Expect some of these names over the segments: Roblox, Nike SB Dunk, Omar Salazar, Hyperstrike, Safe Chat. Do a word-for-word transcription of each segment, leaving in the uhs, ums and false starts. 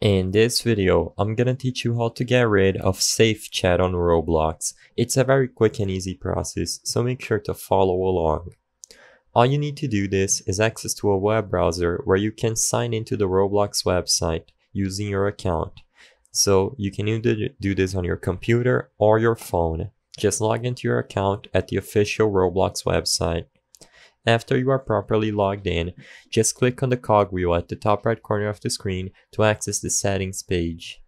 In this video, I'm gonna teach you how to get rid of safe chat on Roblox. It's a very quick and easy process, so make sure to follow along. All you need to do this is access to a web browser where you can sign into the Roblox website using your account. So you can either do this on your computer or your phone. Just log into your account at the official Roblox website. After you are properly logged in, just click on the cogwheel at the top right corner of the screen to access the settings page.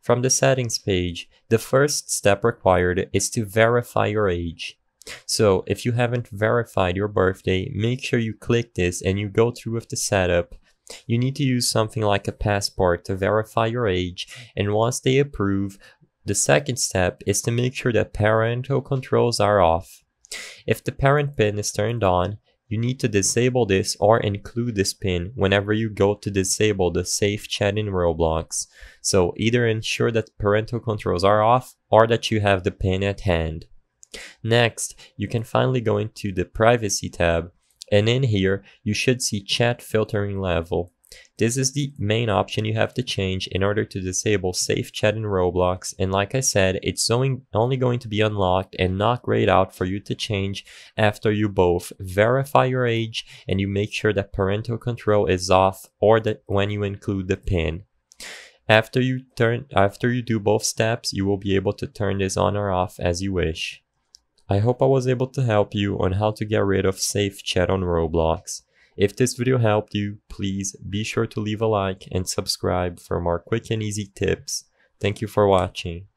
From the settings page, the first step required is to verify your age. So if you haven't verified your birthday, make sure you click this and you go through with the setup. You need to use something like a passport to verify your age, and once they approve, the second step is to make sure that parental controls are off. If the parent pin is turned on, you need to disable this or include this pin whenever you go to disable the safe chat in Roblox. So either ensure that parental controls are off or that you have the pin at hand. Next, you can finally go into the privacy tab, and in here you should see chat filtering level. This is the main option you have to change in order to disable safe chat in Roblox, and like I said, it's only going to be unlocked and not grayed out for you to change after you both verify your age and you make sure that parental control is off or that when you include the pin. After you turn, after you do both steps, you will be able to turn this on or off as you wish. I hope I was able to help you on how to get rid of safe chat on Roblox. If this video helped you, please be sure to leave a like and subscribe for more quick and easy tips. Thank you for watching.